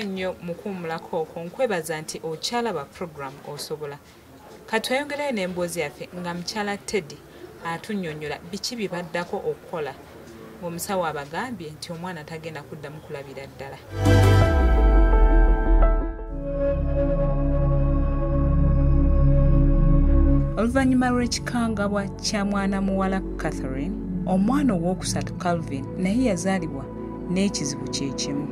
nnyo mukumulako okonkwebaza nti okyala ba program Osobola. Katwayongereye n'emboozi yaffe nga mukyala Teddy atunnyonnyola biki bibaddako okukola. Omusawo abagambye nti omwana tagenda kuddamu kulabira ddala. Oluvannyuma lw'ekikangabwa kya mwana muwala Catherine, omwana owookusatu Calvin naye yazaalibwa n'ekizibu kye kimu.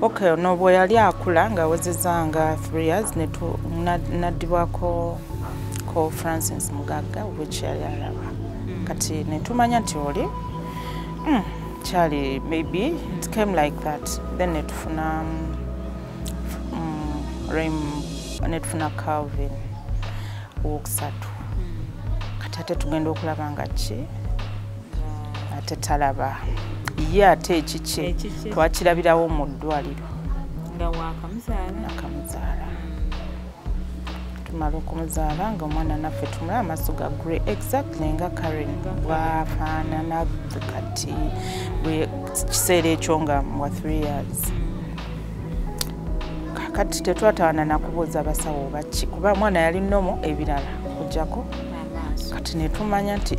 Okay, no boy yali akula nga wezezanga 3 years netu nadibwako ko Francis Mugaga which yali alaba kati netumanya nti oli Charlie maybe it came like that then netufuna netufuna Calvin wokusatu katate tugenda okulaba nga ki ate talaba ya te chiche twakirabirawo mu ddwaliro nga wakamuzaala tumalo kumuzaala nga mwana naffe tumula amaso ga grey exactly nga Karen wafaanana kati kiseera ekyo nga wa 3 years kakati tetwataana nakubuuza basawo baki kuba mwana yali nomo ebirala kujjako kati netumanya nti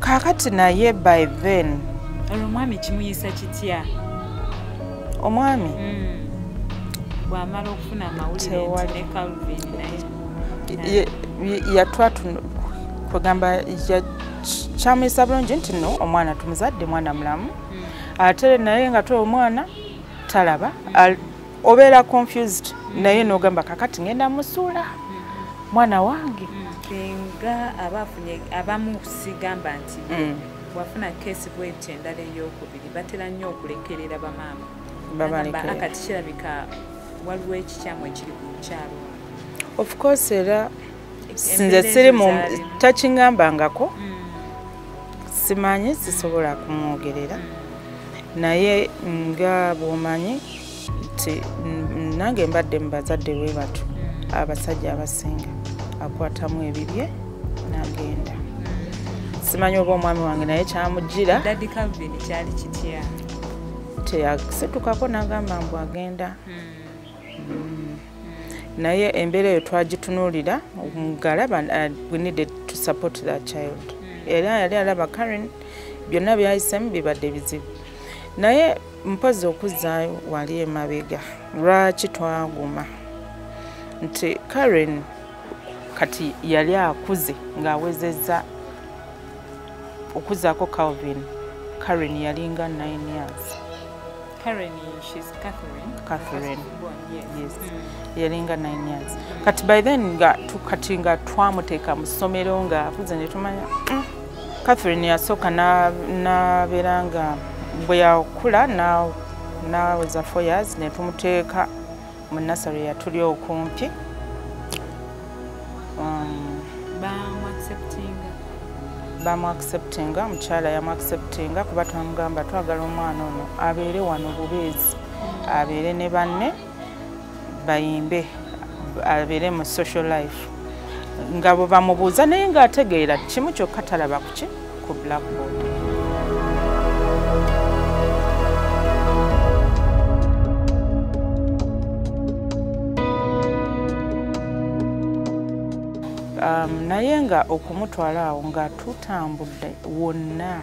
kakati naye by then Omwami kimuyisa kitya? Omwami? Bw'amala okufuna amawulire nti ne Calvin naye. Kugamba kyamuyisa bulungi nti no omwana tumuzadde mwana mulamu. Ate naye nga twe omwana talaba. Obeera confused naye n'ogamba kakati ngenda musuula. Mwana wange. Nga abafunye abamu sigamba nti wafuna kesi bwete ndale y'okubiri batera nnyo okulekerera bamaama babalekera akati kirabika waliwo ekikyamu ekiri ku kyalo of course era sinze siri mu takiŋŋambangako simanyi sisobola kumwogerera naye nga bw'omanyi nti nange mbadde mbazadde we batu abasajja abasinga akwatamu ebibye nagenda simanyi oba omwami wange naye kyamujjira daddy Calvin kyali kitya teyakisetukako nagamba mbu agenda naye embeera eyo twagitunuulira omugalaba we needed to support that child era yali alaba Karen byonna byayisemu bibadde bizibu naye mpozi okuzzaayo wali emabega lwaki twaguma nti Karen kati yali akuze ng'awezezza okuzaako Calvin. Karen yalinga 9 years. Karen, she's Catherine. Catherine. Yes. Yalinga 9 years. Kati by then nga tukatinga twamuteeka mu ssomero nga afuze ne tumanya. Catherine yasoka na beranga bwe yakula na was 4 years ne tumuteeka mu nursery yatuli okumpi. Bamuacceptinga mukyala yamuacceptinga kuba twamugamba twagala omwana ono abeere wano bubeezi abeere ne banne bayimbe abeere mu social life nga bwe bamubuuza naye ng'ategeera kimu kyokka talaba kuki ku Blackboard naye nga okumutwala awo nga tutambudde wonna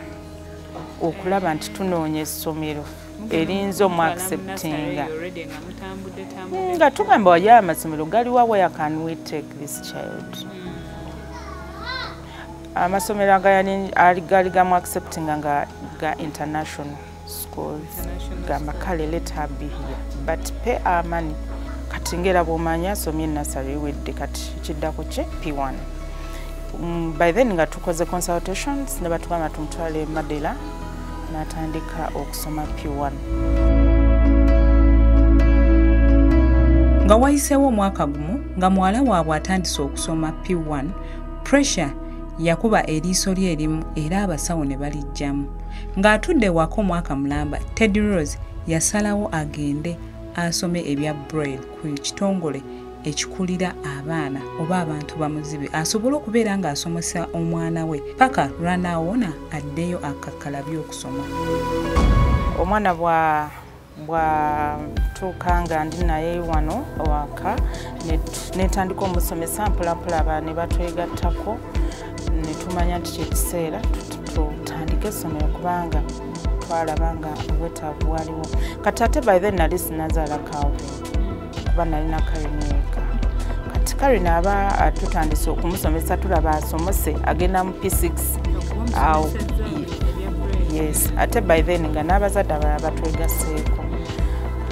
okulaba nti tunoonya essomero erinza omuacceptinga nga tugamba wali amasomero galiwa where can we take this child amasomero agaali gamuacceptinga nga ga international schools gamba kale leta bihiya but pay our money katingera bomanya somye nasali wedde kati kiddako kye P1 by then nga tukoze consultations ne batukama tumtwale Madela natandika okusoma P1 nga wayiseewo omwaka gumu nga muwala waabwe atandise okusoma P1 pressure Yakuba eriiso lye erimu era abasawo ne balijjamu. Ng'atudde wako mwaka mulamba, Ted Rose yasalawo agende asome ebya Braille ku kitongole ekikulira abaana oba abantu bamuzibe asobole okubeera ng'asomesa omwana we paka lwanaawona addeyo akakkala by'okusoma. Omwana bwatuuka nga ndi naye wano owaka netandika omusomesa mpolampola aba ne batwegattako ne tumanya nti kyekiseera tutandika essomero kubanga twalaba nga obwetaavu waliwo. Kati ate by then nali sinazaala Calvin kuba nalina Karen. Kati Karen aba atutandise okumusomesa tulaba asomose agenda mu P6 awo. Yes, ate by then nga n'abazadde abalala batwegaseeko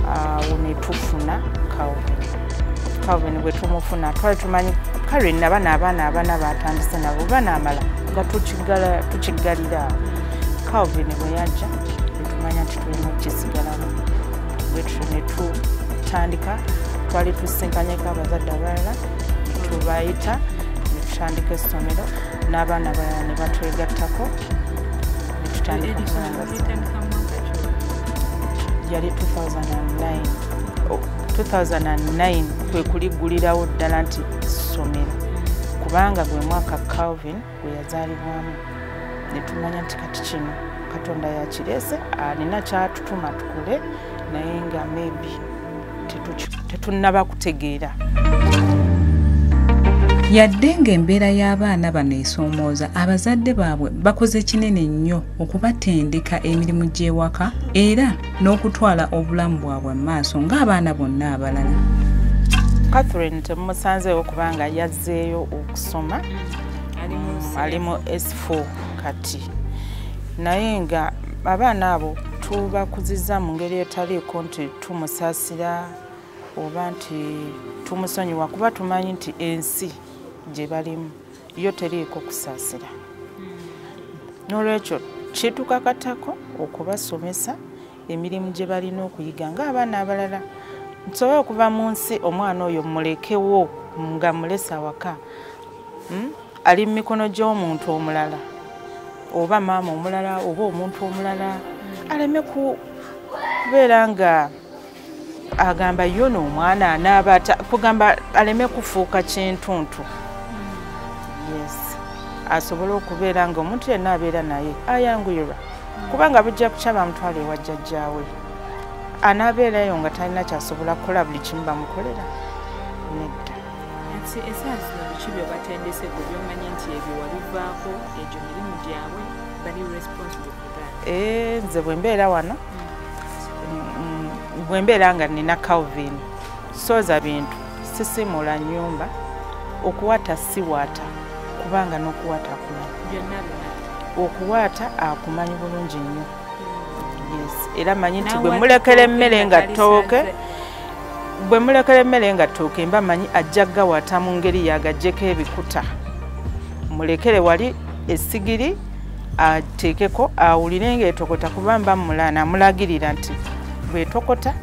awo ne tufuna Calvin. Calvin bwe tumufuna twali tumanyi Karen n'abaana abaana batandise nabo banaamala nga tukiggalira awo. Calvin weyaja netumanya nti tulina okukisigalamu bwetyo ne tutandika twali tusinkanyeko abazadde abalala tubayita ne tutandika essomero n'abaana abalala ne batwegattako ne tutandika yali 2009 kwe kuliggulirawo ddala nti ssomero kubanga gwe mwaka Calvin gwe yazaalibwamu. Netumanya nti kati kino Katonda yakirese alina kyatutuma tukule naye nga maybe tetunnaba kutegeera. Yadde ng'embeera y'abaana bano esoomooza, abazadde baabwe bakoze kinene nnyo okubatendeka emirimu gy'ewaka era n'okutwala obulamu bwabwe mu maaso ng'abaana bonna abalala. Catherine temumusanzeewo kubanga yazzeeyo okusoma alimu S4 kati naye nga abaana abo tubakuzizza mu ngeri etaliiko nti tumusaasira oba nti tumusonyiwa kuba tumanyi nti ensi gye balimu yo teriiko kusaasira. N'olwekyo kitukakatako okubasomesa emirimu gye balina okuyiga ng'abaana abalala. Nsobola okuva mu nsi omwana oyo mulekewo nga mulesa waka ali mu mikono gy'omuntu omulala oba maama omulala oba omuntu omulala aleme kubeera nga agamba yo n'omwana anaaba kugamba aleme kufuuka kintuntu. Yes, asobole okubeera nga omuntu yenna abeera naye ayanguyirwa kubanga bijja kukyaba mutwalo ewa jjajjaawe anaabeerayo nga talina kyasobola kukola buli kimu bamukolera nedda. Nze bwembeera wano bwembeera nga nina Calvin soza bintu sisimula nyumba okuwata siwata kubanga n'okuwata akumanyi okuwata akumanyi bulungi nnyo. Yes, era manyi nti bwe mulekera emmere nga ttooke mba manyi ajja gawata mu ngeri yagajjeko ebikuta mulekere wali essigiri ateekeko awulire ng'etokota kubamba mulana amulagirira nti bwetokota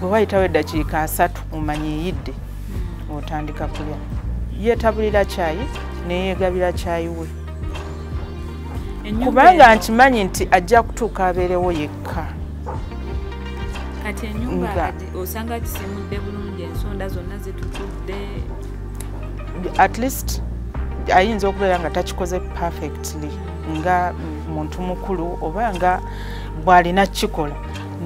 bwe wayitawo eddakiika 3 mumanyi eyidde otandika kulya. Yeetabulira kyayi neyeegabira kyayi we kubanga nkimanyi nti ajja kutuuka abeerewo yekka. Kati ennyumba osanga kisimudde bulungi ensonda zonna zitutudde at least ayinza okubeera nga takikoze perfectly nga muntu mukulu oba nga bw'alina kikola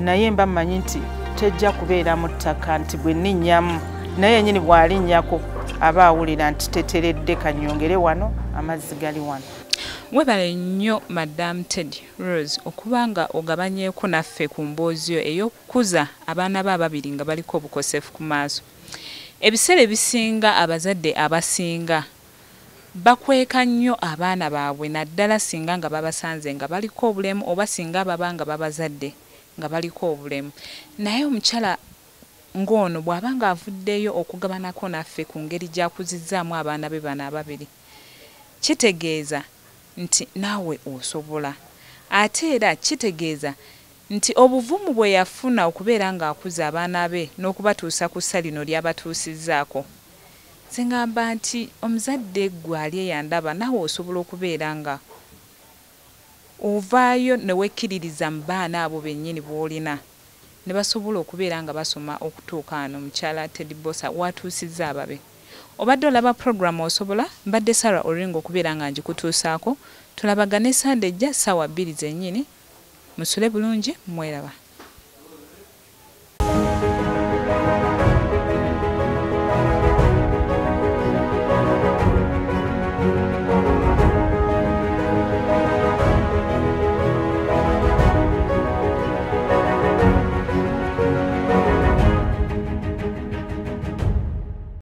naye mba mmanyi nti tejja kubeera mu ttaka nti bwe nninnyamu naye ennyini bw'alinnyako aba awulira nti teteredde kannyongere wano amazzi gali wano. Mwebale nnyo Madam Ted Rose okubanga ogabanyeeko naffe ku mboozi yo ey'okukuza abaana bo ababiri nga baliko obukosefu ku maaso. Ebiseera ebisinga abazadde abasinga bakweka nnyo abaana baabwe naddala singa nga babasanze nga baliko obulemu oba singa baba nga babazadde nga baliko obulemu. Naye omukyala ng'ono bw'aba ng'avuddeyo okugabanako naffe ku ngeri gy'akuzizzaamu abaana be bano ababiri kitegeeza nti naawe osobola ate era kitegeeza nti obuvumu bwe yafuna okubeera ng'akuza abaana be n'okubatuusa ku ssalino lyabatuusizzaako Sengamba nti omuzadde ggwe ali eyandaba nawe osobola okubeera nga ovaayo ne wekkiririza mu baana abo bennyini bw'olina ne basobola okubeera nga basoma okutuuka ano mukyala Ted Bosa watuusizza ababe. Obadde olaba puroguramu Osobola, mbadde Sarah Oringo okubeera nga njikutuusaako, tulabagane Sande ejja ssaawa 2 zennyini, musule bulungi mweraba.